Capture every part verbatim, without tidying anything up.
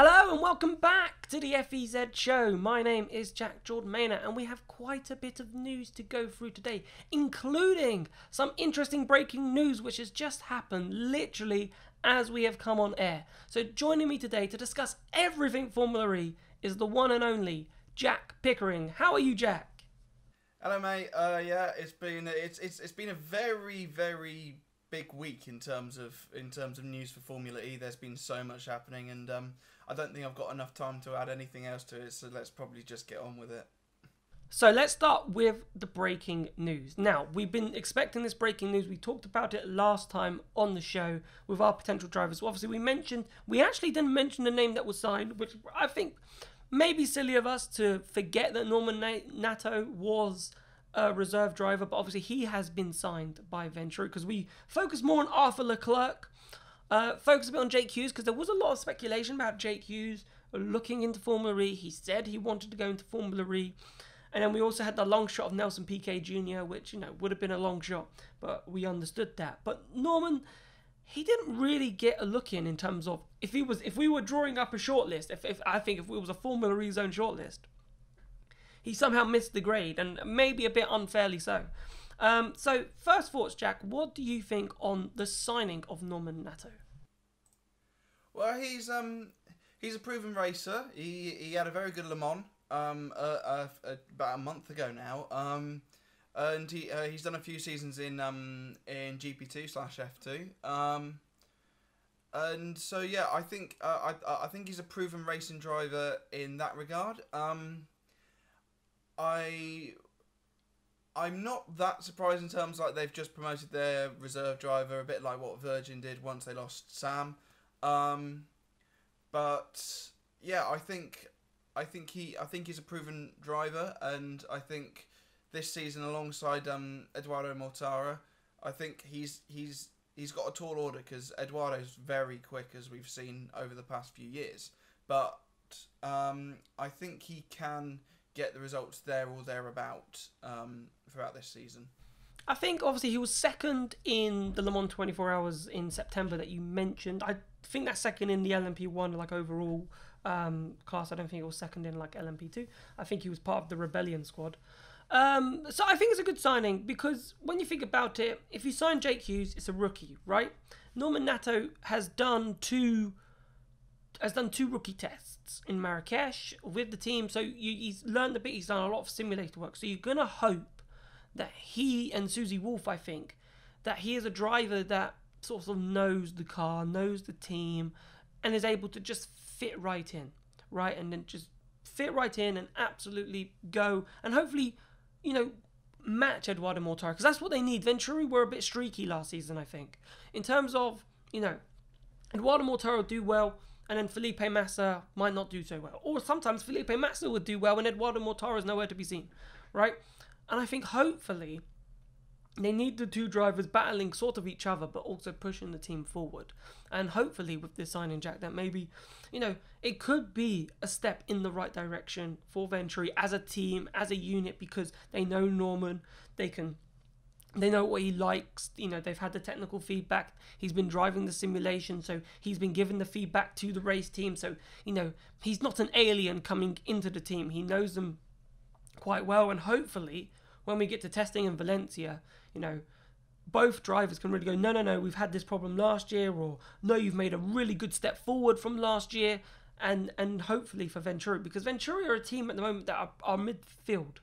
Hello and welcome back to the F E Z show. My name is Jack Giordmaina and we have quite a bit of news to go through today, including some interesting breaking news which has just happened literally as we have come on air. So joining me today to discuss everything Formula E is the one and only Jack Pickering. How are you, Jack? Hello, mate. Uh, yeah, it's been it's it's it's been a very very big week in terms of in terms of news for Formula E. There's been so much happening, and um, I don't think I've got enough time to add anything else to it, so let's probably just get on with it. So let's start with the breaking news. Now, we've been expecting this breaking news. We talked about it last time on the show with our potential drivers. Obviously, we mentioned, we actually didn't mention the name that was signed, which I think may be silly of us to forget that Norman Nato was a reserve driver, but obviously he has been signed by Venturi because we focus more on Arthur Leclerc, uh, focus a bit on Jake Hughes because there was a lot of speculation about Jake Hughes looking into Formula E. He said he wanted to go into Formula E, and then we also had the long shot of Nelson Piquet Junior, which, you know, would have been a long shot, but we understood that. But Norman, he didn't really get a look in in terms of if he was if we were drawing up a shortlist. If, if I think if it was a Formula E zone shortlist, he somehow missed the grade, and maybe a bit unfairly so. Um, so, first thoughts, Jack, what do you think on the signing of Norman Nato? Well, he's um, he's a proven racer. He he had a very good Le Mans um, uh, uh, uh, about a month ago now, um, and he uh, he's done a few seasons in um, in G P two slash F two. Um, and so yeah, I think uh, I I think he's a proven racing driver in that regard. Um, I, I'm not that surprised in terms like they've just promoted their reserve driver, a bit like what Virgin did once they lost Sam. Um, but yeah, I think, I think he, I think he's a proven driver, and I think this season alongside um, Edoardo Mortara, I think he's he's he's got a tall order because Eduardo's very quick, as we've seen over the past few years. But um, I think he can get the results there or thereabout um, throughout this season. I think obviously he was second in the Le Mans twenty-four hours in September that you mentioned. I think that's second in the L M P one, like overall um, class. I don't think it was second in like L M P two. I think he was part of the Rebellion squad. Um, so I think it's a good signing because when you think about it, if you sign Jake Hughes, it's a rookie, right? Norman Nato has done two has done two rookie tests in Marrakesh with the team, so you, he's learned a bit, he's done a lot of simulator work, so you're going to hope that he and Susie Wolf, I think, that he is a driver that sort of knows the car, knows the team, and is able to just fit right in, right, and then just fit right in and absolutely go, and hopefully, you know, match Edoardo Mortara, because that's what they need. Venturi were a bit streaky last season, I think, in terms of, you know, Edoardo Mortara do well, and then Felipe Massa might not do so well. Or sometimes Felipe Massa would do well and Edoardo Mortara is nowhere to be seen, right? And I think hopefully they need the two drivers battling sort of each other but also pushing the team forward. And hopefully with this signing, Jack, that maybe, you know, it could be a step in the right direction for Venturi as a team, as a unit, because they know Norman, they can... They know what he likes, you know, they've had the technical feedback, he's been driving the simulation, so he's been giving the feedback to the race team, so, you know, he's not an alien coming into the team, he knows them quite well, and hopefully, when we get to testing in Valencia, you know, both drivers can really go, no, no, no, we've had this problem last year, or no, you've made a really good step forward from last year, and, and hopefully for Venturi, because Venturi are a team at the moment that are, are midfield,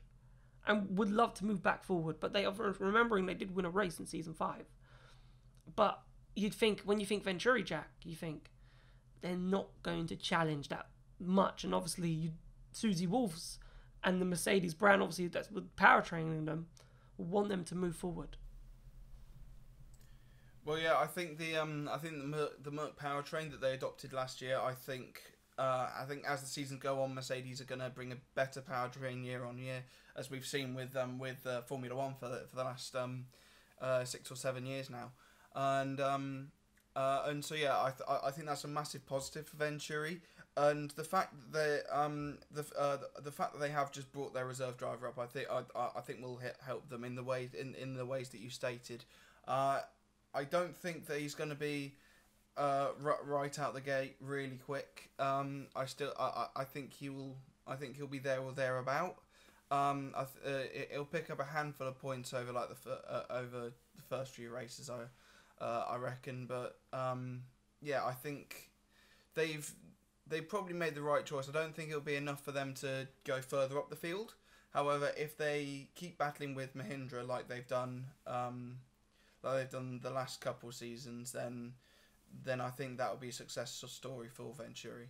and would love to move back forward, but they are remembering they did win a race in season five. But you'd think, when you think Venturi, Jack, you think they're not going to challenge that much. And obviously, you, Susie Wolf's and the Mercedes brand, obviously, that's with powertraining them, will want them to move forward. Well, yeah, I think the um, I think the the Merc powertrain that they adopted last year, I think. Uh, I think as the seasons go on, Mercedes are going to bring a better powertrain year on year, as we've seen with um, with uh, Formula One for the, for the last um, uh, six or seven years now, and um, uh, and so yeah, I th I think that's a massive positive for Venturi, and the fact that they um the uh, the fact that they have just brought their reserve driver up, I think I I think will help them in the way in in the ways that you stated. Uh, I don't think that he's going to be uh, r right out the gate really quick. Um, I still I, I think he will I think he'll be there or thereabout. Um, I th uh, it, it'll pick up a handful of points over like the f uh, over the first few races, I uh, I reckon. But um, yeah, I think they've they probably made the right choice. I don't think it'll be enough for them to go further up the field. However, if they keep battling with Mahindra like they've done, um, like they've done the last couple seasons, then then I think that will be a successful story for Venturi.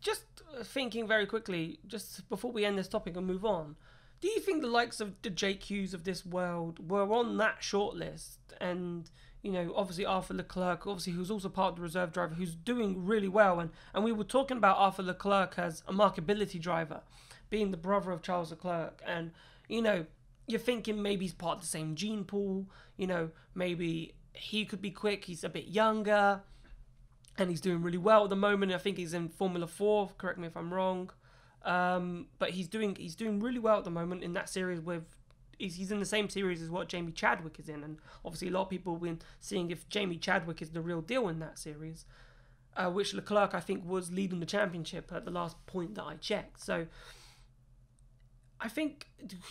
Just thinking very quickly, just before we end this topic and move on, do you think the likes of the Jake Hughes of this world were on that shortlist? And, you know, obviously Arthur Leclerc, obviously who's also part of the reserve driver, who's doing really well. And, and we were talking about Arthur Leclerc as a marketability driver, being the brother of Charles Leclerc. And, you know, you're thinking maybe he's part of the same gene pool, you know, maybe he could be quick, he's a bit younger, and he's doing really well at the moment. I think he's in Formula Four, correct me if I'm wrong. Um, but he's doing he's doing really well at the moment in that series with, he's, he's in the same series as what Jamie Chadwick is in. And obviously a lot of people have been seeing if Jamie Chadwick is the real deal in that series, uh, which Leclerc, I think, was leading the championship at the last point that I checked. So I think,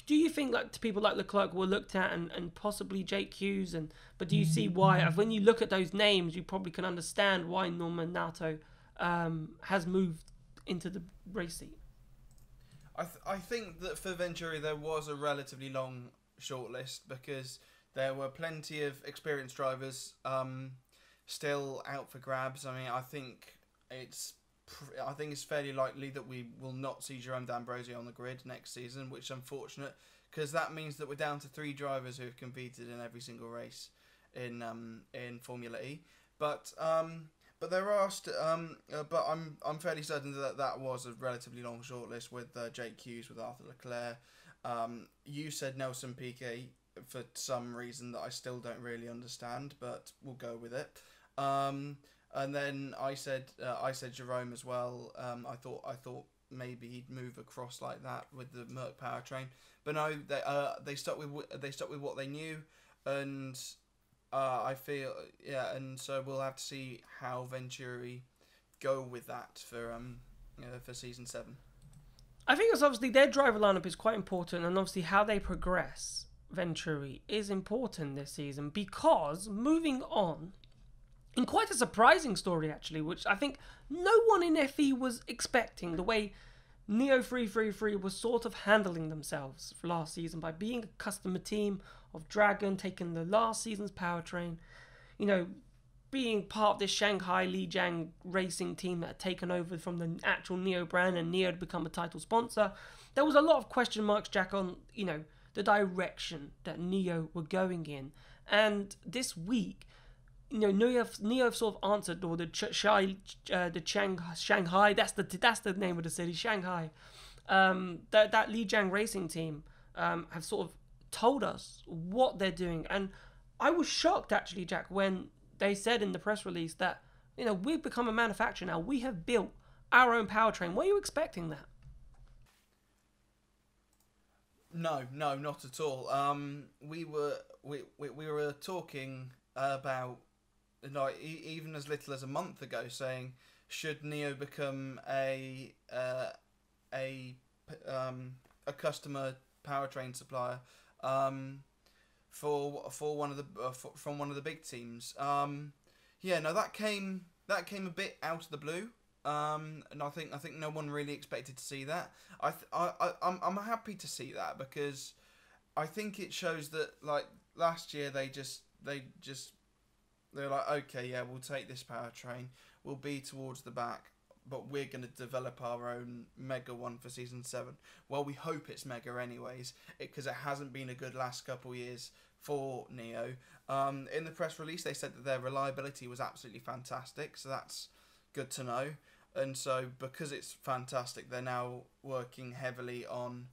do you think like people like Leclerc were looked at and, and possibly Jake Hughes? And but do you see why, when you look at those names, you probably can understand why Norman Nato um, has moved into the race seat? I, th I think that for Venturi there was a relatively long shortlist because there were plenty of experienced drivers um, still out for grabs. I mean, I think it's pr I think it's fairly likely that we will not see Jerome D'Ambrosio on the grid next season, which is unfortunate because that means that we're down to three drivers who have competed in every single race in um, in Formula E. But um, But there are, st um, uh, but I'm I'm fairly certain that that was a relatively long shortlist with uh, Jake Hughes, with Arthur Leclerc. Um, you said Nelson Piquet for some reason that I still don't really understand, but we'll go with it. Um, and then I said uh, I said Jerome as well. Um, I thought I thought maybe he'd move across like that with the Merc powertrain, but no, they uh, they stuck with w they stuck with what they knew, and. Uh, I feel, yeah, and so we'll have to see how Venturi go with that for um you know, for season seven. I think it's obviously their driver lineup is quite important, and obviously how they progress Venturi is important this season, because moving on, in quite a surprising story actually, which I think no one in F E was expecting, the way Neo three three three was sort of handling themselves for last season by being a customer team of Dragon, taking the last season's powertrain, you know, being part of this Shanghai Lijiang racing team that had taken over from the actual Neo brand, and Neo had become a title sponsor. There was a lot of question marks, Jack, on, you know, the direction that Neo were going in. And this week, you know, Neo, Neo sort of answered, or the Ch Shai, uh, the Chang, Shanghai, that's the that's the name of the city, Shanghai. Um, that that Lijiang racing team um, have sort of told us what they're doing, and I was shocked actually, Jack, when they said in the press release that, you know, we've become a manufacturer now. We have built our own powertrain. Were you expecting that? No, no, not at all. Um, we were we we, we were talking about, like, even as little as a month ago, saying should Neo become a uh, a um, a customer powertrain supplier um, for for one of the uh, for, from one of the big teams. Um, yeah, no, that came that came a bit out of the blue, um, and I think I think no one really expected to see that. I th I, I I'm I'm happy to see that, because I think it shows that, like, last year they just they just. They're like, okay, yeah, we'll take this powertrain. We'll be towards the back, but we're going to develop our own mega one for season seven. Well, we hope it's mega anyways, because it, it hasn't been a good last couple years for Neo. Um, in the press release, they said that their reliability was absolutely fantastic, so that's good to know. And so because it's fantastic, they're now working heavily on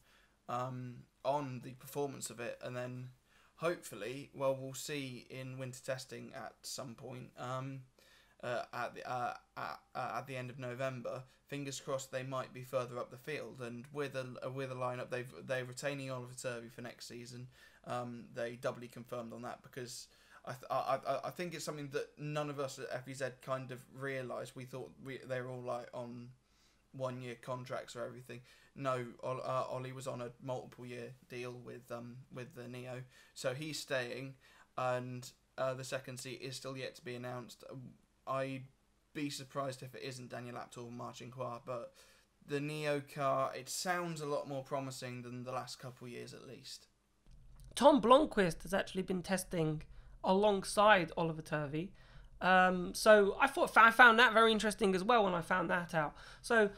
um, on the performance of it, and then hopefully, well, we'll see in winter testing at some point um, uh, at the uh, at, uh, at the end of November. Fingers crossed, they might be further up the field. And with a with a lineup, they've they're retaining Oliver Turvey for next season. Um, they doubly confirmed on that, because I th I, I I think it's something that none of us at F E Z kind of realised. We thought we they were all like on one year contracts or everything. No, Ol uh, Ollie was on a multiple year deal with um with the Neo, so he's staying, and uh, the second seat is still yet to be announced. I'd be surprised if it isn't Daniel Aptor or Martin Qua, but the Neo car, it sounds a lot more promising than the last couple of years at least. Tom Blomqvist has actually been testing alongside Oliver Turvey. Um, so I thought I found that very interesting as well when I found that out. So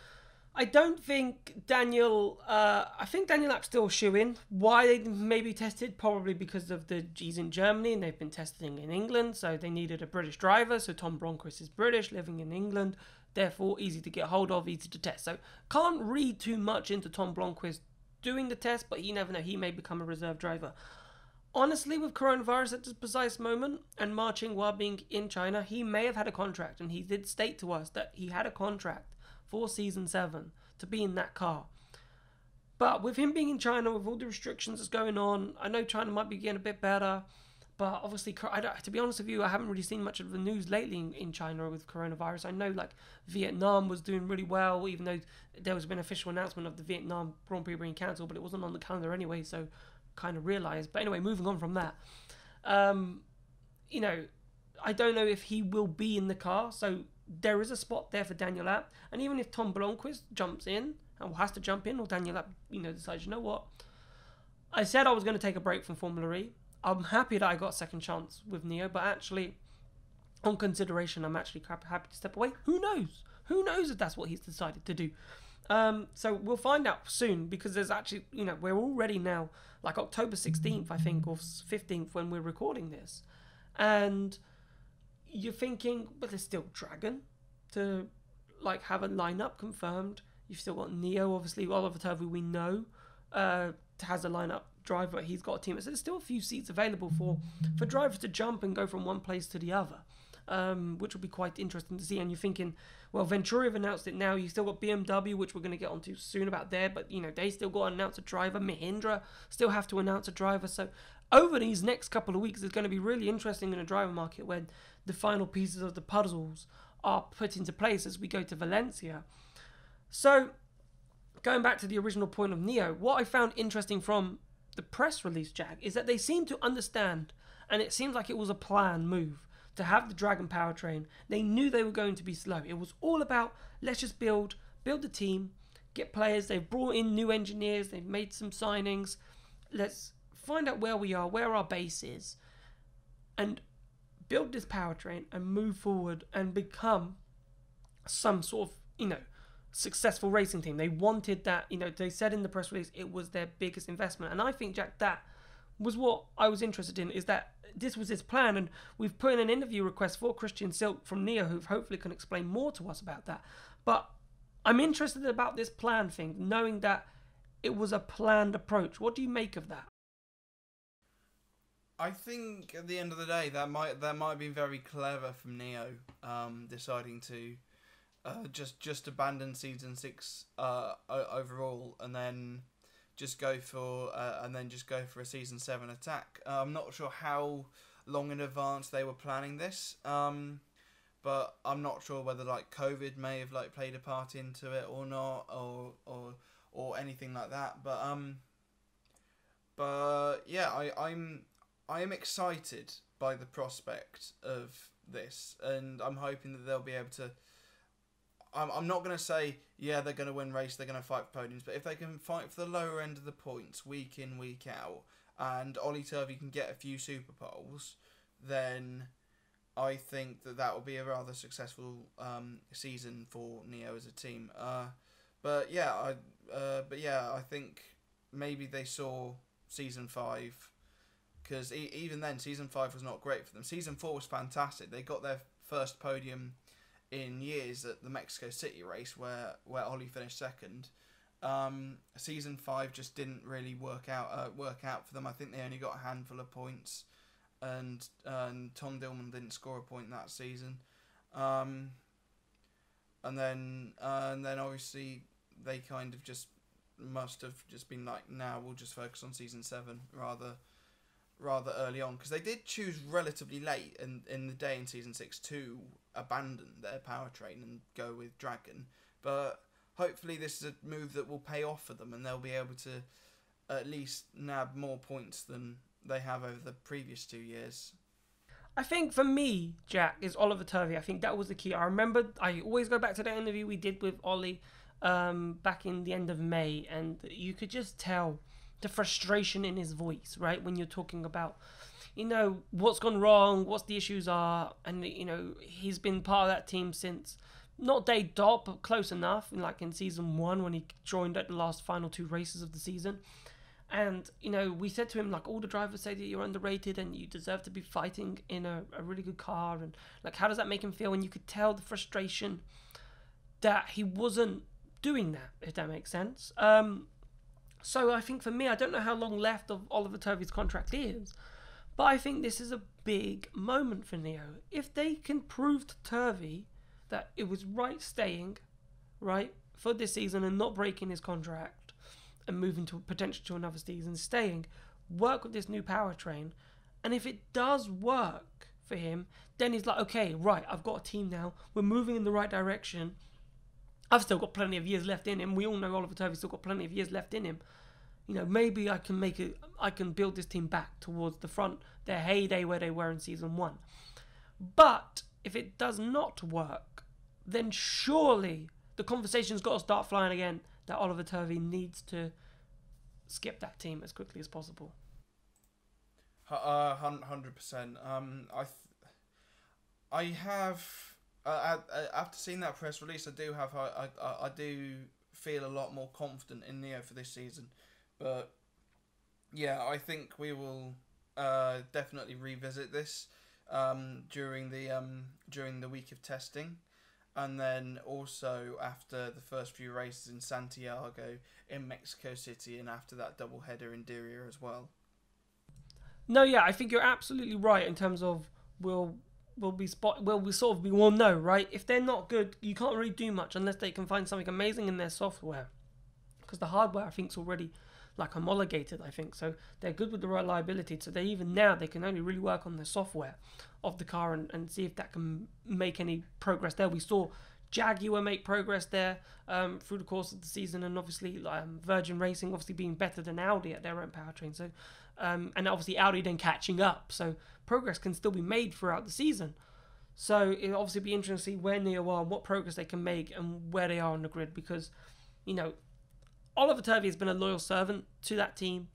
I don't think Daniel, uh, I think Daniel App's still shoeing. Why they may be tested, probably because of the G's in Germany and they've been testing in England. So they needed a British driver. So Tom Blomqvist is British, living in England. Therefore, easy to get hold of, easy to test. So can't read too much into Tom Blomqvist doing the test, but you never know, he may become a reserve driver. Honestly, with coronavirus at this precise moment and marching while being in China, he may have had a contract, and he did state to us that he had a contract for season seven to be in that car. But with him being in China, with all the restrictions that's going on, I know China might be getting a bit better, but obviously, I don't, to be honest with you, I haven't really seen much of the news lately in, in China with coronavirus. I know like Vietnam was doing really well, even though there was an official announcement of the Vietnam Grand Prix being cancelled, but it wasn't on the calendar anyway, so kind of realised. But anyway, moving on from that, um, you know, I don't know if he will be in the car, so there is a spot there for Daniel App. And even if Tom Blomqvist jumps in, and has to jump in, or Daniel App, you know, decides, you know what, I said I was going to take a break from Formula E. I'm happy that I got a second chance with Neo, but actually, on consideration, I'm actually happy to step away. Who knows? Who knows if that's what he's decided to do? Um, so we'll find out soon, because there's actually, you know, we're already now like October sixteenth, I think, or fifteenth when we're recording this, and you're thinking, but there's still Dragon to like have a lineup confirmed. You've still got Neo, obviously. Oliver Turvey, we know, uh, has a lineup driver. He's got a team. So there's still a few seats available for for drivers to jump and go from one place to the other. Um, which will be quite interesting to see. And you're thinking, well, Venturi have announced it now. You've still got B M W, which we're going to get onto soon about there, but you know, they still got to announce a driver. Mahindra still have to announce a driver. So over these next couple of weeks, it's going to be really interesting in a driver market when the final pieces of the puzzles are put into place as we go to Valencia. So going back to the original point of Neo, what I found interesting from the press release, Jack, is that they seem to understand, and it seems like it was a planned move to have the Dragon powertrain. They knew they were going to be slow. It was all about, let's just build, build the team, get players. They've brought in new engineers. They've made some signings. Let's find out where we are, where our base is, and build this powertrain and move forward and become some sort of, you know, successful racing team. They wanted that, you know, they said in the press release, it was their biggest investment. And I think, Jack, that was what I was interested in, is that this was his plan, and we've put in an interview request for Christian Silk from Neo, who hopefully can explain more to us about that. But I'm interested about this plan thing, knowing that it was a planned approach. What do you make of that? I think at the end of the day, that might that might have been very clever from Neo, um, deciding to uh, just just abandon season six uh, overall, and then just go for uh, and then just go for a season seven attack. Uh, I'm not sure how long in advance they were planning this, um, but I'm not sure whether like COVID may have like played a part into it or not, or or or anything like that. But um, but yeah, I I'm I am excited by the prospect of this, and I'm hoping that they'll be able to. I'm not going to say, yeah, they're going to win race, they're going to fight for podiums, but if they can fight for the lower end of the points week in, week out, and Ollie Turvey can get a few super poles, then I think that that will be a rather successful um, season for Neo as a team. Uh, but yeah, I uh, but yeah, I think maybe they saw season five, because e even then, season five was not great for them. Season four was fantastic. They got their first podium in years at the Mexico City race, where where Ollie finished second. Um, season five just didn't really work out uh, work out for them. I think they only got a handful of points, and uh, and Tom Dillman didn't score a point that season. Um, and then uh, and then obviously they kind of just must have just been like, now nah, we'll just focus on season seven rather rather early on, because they did choose relatively late in, in the day in Season six to abandon their powertrain and go with Dragon. But hopefully this is a move that will pay off for them, and they'll be able to at least nab more points than they have over the previous two years. I think for me, Jack, is Oliver Turvey. I think that was the key. I remember, I always go back to that interview we did with Ollie um, back in the end of May, and you could just tell the frustration in his voice, right? When you're talking about, you know, what's gone wrong, what the issues are, and, you know, he's been part of that team since, not day dot, but close enough, like in Season one when he joined at the last final two races of the season. And, you know, we said to him, like, all the drivers say that you're underrated and you deserve to be fighting in a, a really good car. And, like, how does that make him feel? And you could tell the frustration that he wasn't doing that, if that makes sense. Um, so I think for me, I don't know how long left of Oliver Turvey's contract is, but I think this is a big moment for Neo. If they can prove to Turvey that it was right staying, right, for this season and not breaking his contract, and moving to potentially to another season, staying, work with this new powertrain, and if it does work for him, then he's like, okay, right, I've got a team now, we're moving in the right direction, I've still got plenty of years left in him, we all know Oliver Turvey's still got plenty of years left in him, you know, maybe I can make it, I can build this team back towards the front, their heyday where they were in Season one. But if it does not work, then surely the conversation's got to start flying again, that Oliver Turvey needs to skip that team as quickly as possible. Uh, one hundred percent. Um, I, th I have, uh, I, after seeing that press release, I do have, I, I, I do feel a lot more confident in Neo for this season. But yeah, I think we will uh, definitely revisit this um, during the um, during the week of testing. And then also after the first few races in Santiago, in Mexico City, and after that doubleheader in Diriyah as well. No, yeah, I think you're absolutely right in terms of we'll we'll be spot well we sort of be well no, right? If they're not good, you can't really do much unless they can find something amazing in their software, because the hardware I think's already like homologated. I think so. They're good with the reliability, so they even now they can only really work on the software of the car and, and see if that can make any progress there. We saw Jaguar make progress there um, through the course of the season, and obviously um, Virgin Racing obviously being better than Audi at their own powertrain. So um, and obviously Audi then catching up, so progress can still be made throughout the season. So it'll obviously be interesting to see where Neo are, and what progress they can make, and where they are on the grid, because you know. Oliver Turvey has been a loyal servant to that team,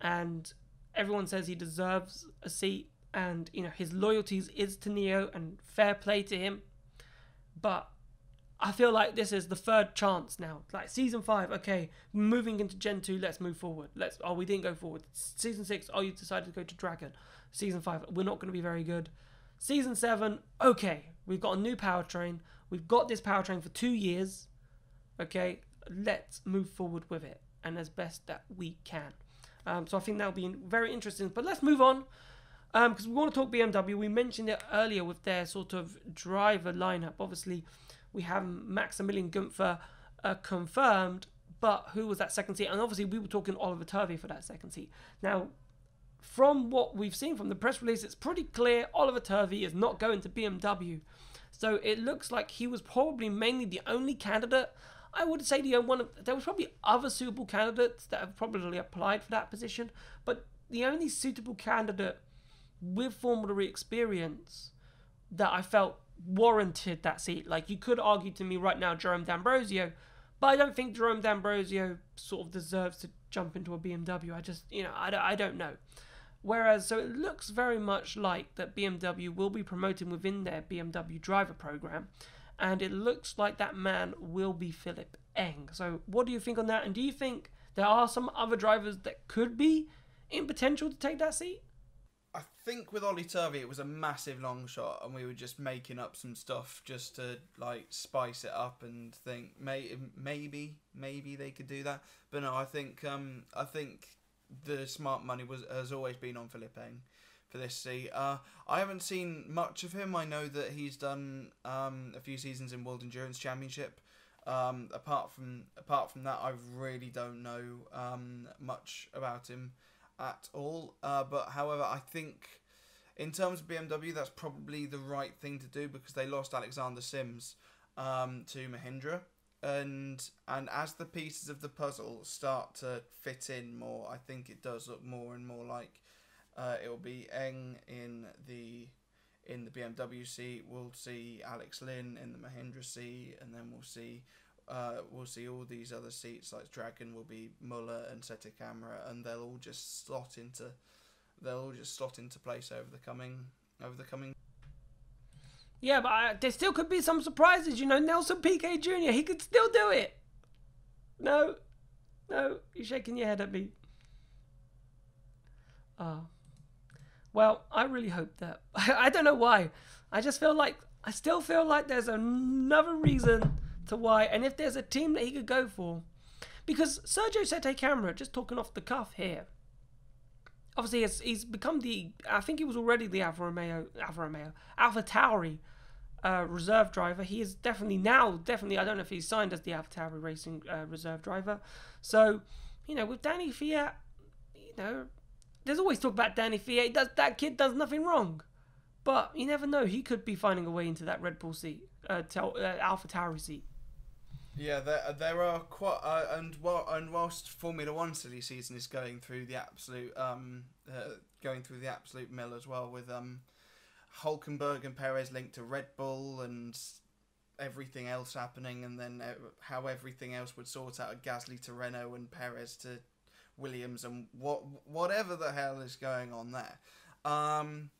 and everyone says he deserves a seat, and you know his loyalties is to Neo, and fair play to him. But I feel like this is the third chance now. Like Season five, okay, moving into Gen two, let's move forward. Let's oh we didn't go forward. Season six, oh you decided to go to Dragon. Season five, we're not going to be very good. Season seven, okay, we've got a new powertrain. We've got this powertrain for two years, okay. Let's move forward with it, and as best that we can. Um, so I think that'll be very interesting. But let's move on, because um, we want to talk B M W. We mentioned it earlier with their sort of driver lineup. Obviously, we have Maximilian Günther uh, confirmed, but who was that second seat? And obviously, we were talking Oliver Turvey for that second seat. Now, from what we've seen from the press release, it's pretty clear Oliver Turvey is not going to B M W. So it looks like he was probably mainly the only candidate. I would say the one of, there was probably other suitable candidates that have probably applied for that position, but the only suitable candidate with Formula E experience that I felt warranted that seat. Like you could argue to me right now, Jerome D'Ambrosio, but I don't think Jerome D'Ambrosio sort of deserves to jump into a B M W. I just, you know, I don't, I don't know. Whereas, so it looks very much like that B M W will be promoting within their B M W driver program. And it looks like that man will be Philipp Eng. So what do you think on that? And do you think there are some other drivers that could be in potential to take that seat? I think with Ollie Turvey, it was a massive long shot. And we were just making up some stuff just to like spice it up and think may maybe, maybe they could do that. But no, I think um, I think the smart money was has always been on Philipp Eng for this seat. Uh, I haven't seen much of him. I know that he's done um, a few seasons in World Endurance Championship. Um, apart from apart from that, I really don't know um, much about him. at all. Uh, but however, I think in terms of B M W, that's probably the right thing to do because they lost Alexander Sims um, to Mahindra. And and as the pieces of the puzzle start to fit in more, I think it does look more and more like uh, it will be Eng in the in the B M W seat. We'll see Alex Lynn in the Mahindra seat, and then we'll see uh, we'll see all these other seats like Dragon will be Muller and Sete Camera, and they'll all just slot into they'll all just slot into place over the coming over the coming. Yeah, but I, there still could be some surprises. You know, Nelson Piquet Junior, he could still do it. No. No, you're shaking your head at me. Uh, well, I really hope that. I, I don't know why. I just feel like, I still feel like there's another reason to why. And if there's a team that he could go for. Because Sergio Sete Camera, just talking off the cuff here. Obviously, he's, he's become the... I think he was already the Alfa Romeo... Alfa Romeo... Alfa Tauri uh, reserve driver. He is definitely now... Definitely, I don't know if he's signed as the Alfa Tauri Racing uh, reserve driver. So, you know, with Danny Kvyat... You know... There's always talk about Danny Kvyat. He does, that kid does nothing wrong. But you never know. He could be finding a way into that Red Bull seat. Uh, tel, uh, Alfa Tauri seat. Yeah, there, there are quite, uh, and while and whilst Formula One silly season is going through the absolute, um, uh, going through the absolute mill as well with um, Hülkenberg and Perez linked to Red Bull and everything else happening, and then how everything else would sort out a Gasly to Renault and Perez to Williams and what whatever the hell is going on there, um,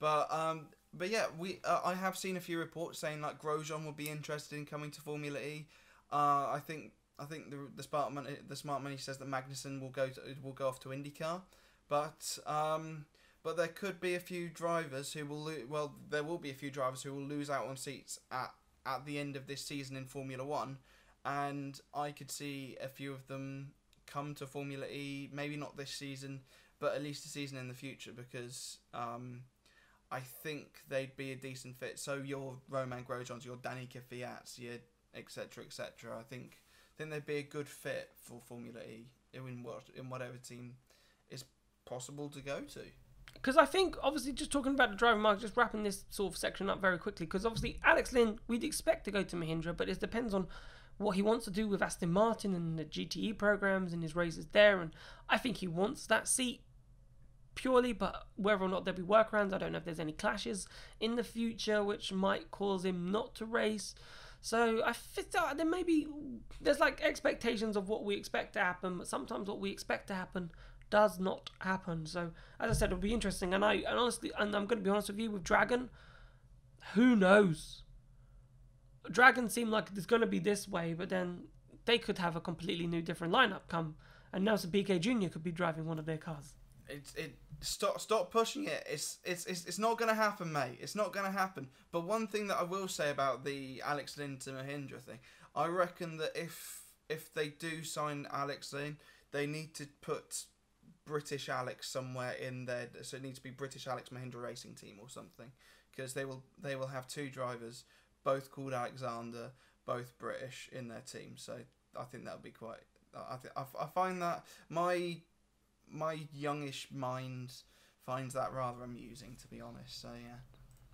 but um. But yeah, we uh, I have seen a few reports saying like Grosjean would be interested in coming to Formula E. Uh, I think I think the the smart money the smart money says that Magnussen will go to, will go off to IndyCar, but um, but there could be a few drivers who will lo well there will be a few drivers who will lose out on seats at at the end of this season in Formula One, and I could see a few of them come to Formula E. Maybe not this season, but at least a season in the future because. Um, I think they'd be a decent fit. So your Romain Grosjeans, your Danny Kvyats, your et cetera et cetera. I think I think they'd be a good fit for Formula E in what in whatever team is possible to go to. Because I think obviously just talking about the driving market, just wrapping this sort of section up very quickly. Because obviously Alex Lynn, we'd expect to go to Mahindra, but it depends on what he wants to do with Aston Martin and the G T E programs and his races there. And I think he wants that seat. Purely, but whether or not there'll be workarounds, I don't know if there's any clashes in the future which might cause him not to race. So I fit out there maybe there's like expectations of what we expect to happen, but sometimes what we expect to happen does not happen. So as I said, it'll be interesting. And I and honestly, and I'm going to be honest with you, with Dragon, who knows? Dragon seemed like it's going to be this way, but then they could have a completely new, different lineup come, and Nelson Piquet Junior could be driving one of their cars. It's it stop stop pushing it. It's it's it's it's not gonna happen, mate. It's not gonna happen. But one thing that I will say about the Alex Lynn to Mahindra thing, I reckon that if if they do sign Alex Lynn, they need to put British Alex somewhere in there. So it needs to be British Alex Mahindra Racing Team or something, because they will they will have two drivers, both called Alexander, both British in their team. So I think that'll be quite. I think I, I find that my. My youngish mind finds that rather amusing, to be honest. So yeah,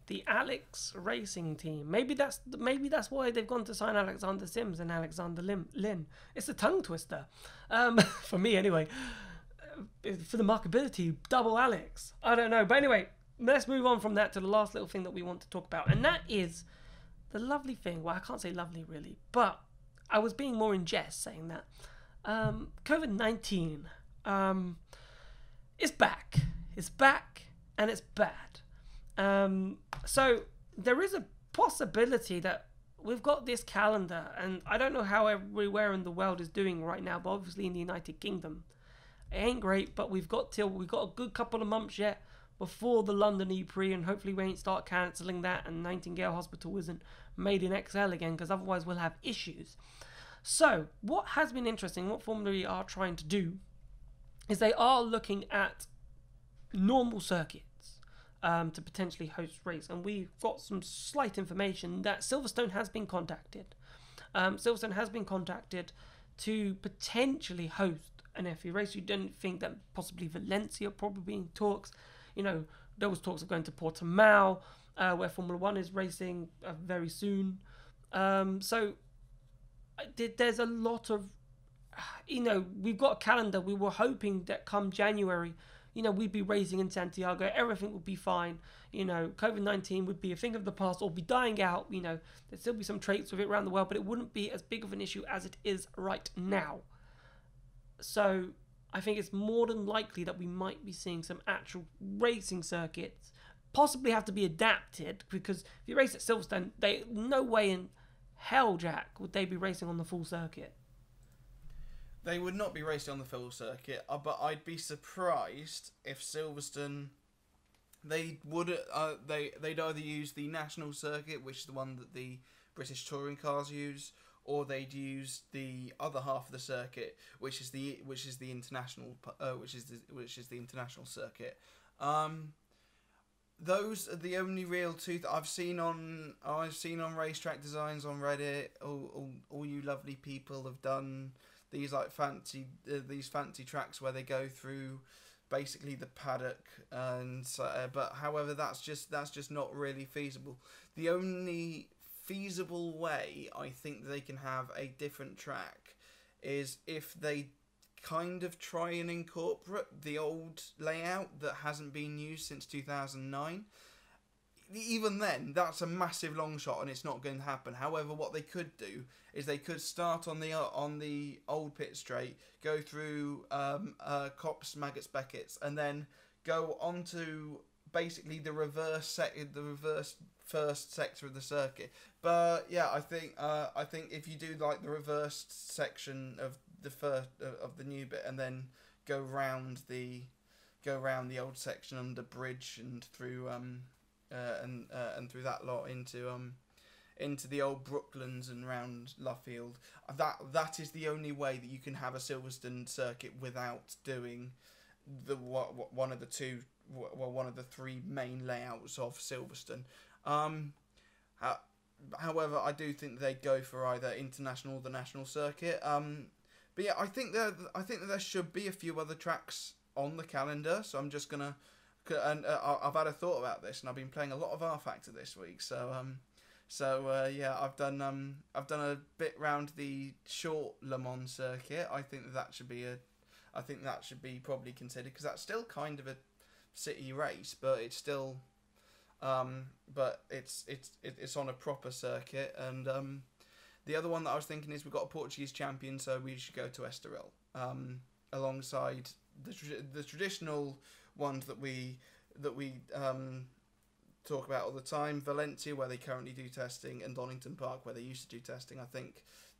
the Alex Racing Team. Maybe that's maybe that's why they've gone to sign Alexander Sims and Alexander Lynn. It's a tongue twister, um, for me anyway. For the markability, double Alex. I don't know, but anyway, let's move on from that to the last little thing that we want to talk about, and that is the lovely thing. Well, I can't say lovely really, but I was being more in jest saying that um, COVID nineteen. Um, it's back. It's back, and it's bad. Um, so there is a possibility that we've got this calendar, and I don't know how everywhere in the world is doing right now, but obviously in the United Kingdom, it ain't great. But we've got till we've got a good couple of months yet before the London E Prix, and hopefully we ain't start cancelling that, and Nightingale Hospital isn't made in X L again, because otherwise we'll have issues. So what has been interesting, what Formula E are trying to do, is they are looking at normal circuits um, to potentially host race. And we've got some slight information that Silverstone has been contacted. Um, Silverstone has been contacted to potentially host an F three race. You didn't think that possibly Valencia probably in talks. You know, there was talks of going to Portimao, uh, where Formula One is racing uh, very soon. Um, so there's a lot of, you know, we've got a calendar. We were hoping that come January, you know, we'd be racing in Santiago. Everything would be fine. You know, COVID nineteen would be a thing of the past or be dying out. You know, there'd still be some traits with it around the world, but it wouldn't be as big of an issue as it is right now. So I think it's more than likely that we might be seeing some actual racing circuits possibly have to be adapted, because if you race at Silverstone, they no way in hell, Jack, would they be racing on the full circuit. They would not be racing on the full circuit, but I'd be surprised if Silverstone, they would uh, they they'd either use the national circuit, which is the one that the British touring cars use, or they'd use the other half of the circuit, which is the which is the international uh, which is the, which is the international circuit. Um, those are the only real two that I've seen on I've seen on Racetrack Designs on Reddit. All all, all you lovely people have done these like fancy uh, these fancy tracks where they go through basically the paddock, and uh, but however that's just that's just not really feasible. The only feasible way I think they can have a different track is if they kind of try and incorporate the old layout that hasn't been used since two thousand nine. Even then, that's a massive long shot, and it's not going to happen. However, what they could do is they could start on the uh, on the old pit straight, go through um, uh, Copse, Maggots, Beckett's, and then go onto basically the reverse sec the reverse first sector of the circuit. But yeah, I think uh, I think if you do like the reverse section of the first uh, of the new bit, and then go round the go round the old section under bridge and through. Um, Uh, and uh, and through that lot into um into the old Brooklands and round Luffield. That that is the only way that you can have a Silverstone circuit without doing the what, what one of the two well one of the three main layouts of Silverstone. Um, uh, however, I do think they go for either international or the national circuit. Um, but yeah, I think that I think that there should be a few other tracks on the calendar. So I'm just gonna. And uh, I've had a thought about this, and I've been playing a lot of R Factor this week. So, um, so uh, yeah, I've done um, I've done a bit round the short Le Mans circuit. I think that, that should be a, I think that should be probably considered, because that's still kind of a city race, but it's still, um, but it's it's it's on a proper circuit. And um, the other one that I was thinking is we've got a Portuguese champion, so we should go to Estoril, um, alongside the tra the traditional ones that we that we um, talk about all the time, Valencia, where they currently do testing, and Donington Park, where they used to do testing. I think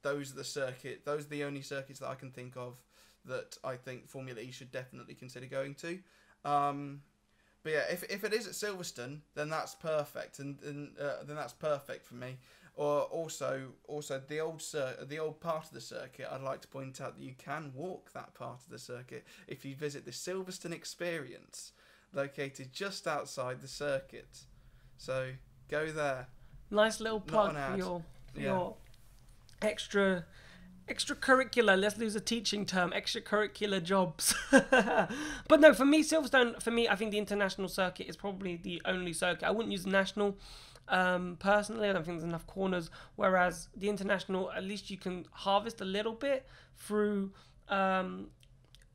those are the circuit. Those are the only circuits that I can think of that I think Formula E should definitely consider going to. Um, but yeah, if if it is at Silverstone, then that's perfect, and, and uh, then that's perfect for me. Or also also the old cir the old part of the circuit, I'd like to point out that you can walk that part of the circuit if you visit the Silverstone Experience, located just outside the circuit. So go there. Nice little plug for your, for yeah. your extra extracurricular, let's lose a teaching term, extracurricular jobs. But no, for me, Silverstone, for me, I think the international circuit is probably the only circuit. I wouldn't use national. Um, personally, I don't think there's enough corners, whereas the international, at least you can harvest a little bit through um,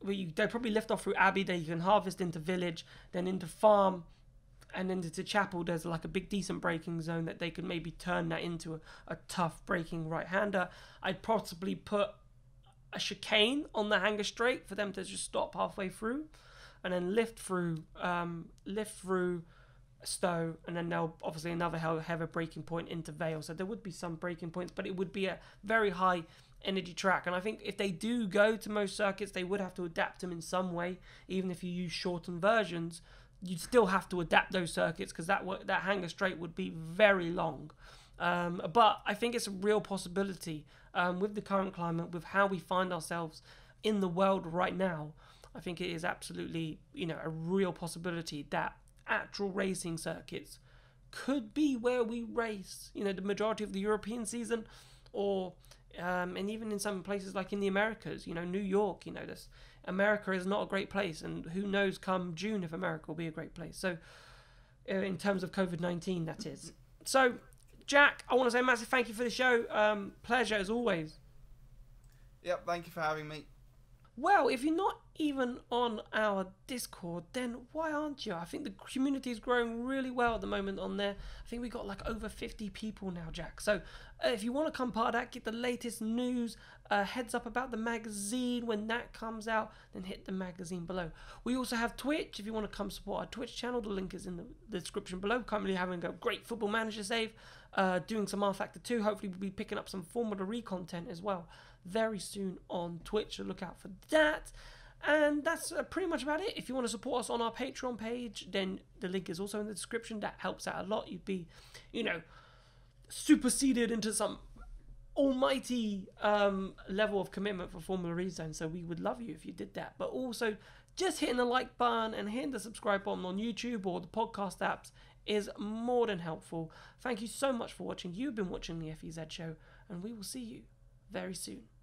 well, you, they probably lift off through Abbey, that you can harvest into Village, then into Farm, and then into Chapel. There's like a big decent braking zone that they could maybe turn that into a, a tough braking right-hander. I'd possibly put a chicane on the Hanger Straight for them to just stop halfway through, and then lift through um, lift through Stowe, and then they'll obviously another hell have a breaking point into Vale. So there would be some breaking points, but it would be a very high energy track. And I think if they do go to most circuits, they would have to adapt them in some way. Even if you use shortened versions, you'd still have to adapt those circuits, because that that Hanger Straight would be very long. Um, but I think it's a real possibility um, with the current climate, with how we find ourselves in the world right now. I think it is absolutely, you know, a real possibility that actual racing circuits could be where we race, you know, the majority of the European season, or um, and even in some places like in the Americas, you know, New York, you know, this America is not a great place, and who knows come June if America will be a great place. So in terms of COVID nineteen, that is. So Jack, I want to say a massive thank you for the show. Um, pleasure as always. Yep, thank you for having me. Well, if you're not even on our Discord, then why aren't you? I think the community is growing really well at the moment on there. I think we've got like over fifty people now, Jack. So uh, if you want to come part of that, get the latest news, uh, heads up about the magazine when that comes out, then hit the magazine below. We also have Twitch if you want to come support our Twitch channel. The link is in the description below. Currently having a great football manager save, uh, doing some R Factor two. Hopefully we'll be picking up some Formula Re content as well very soon on Twitch, so look out for that. And that's pretty much about it. If you want to support us on our Patreon page, then the link is also in the description. That helps out a lot. You'd be, you know, superseded into some almighty um, level of commitment for Formula Rezone. So we would love you if you did that. But also, just hitting the like button and hitting the subscribe button on YouTube or the podcast apps is more than helpful. Thank you so much for watching. You've been watching the F E Z Show, and we will see you very soon.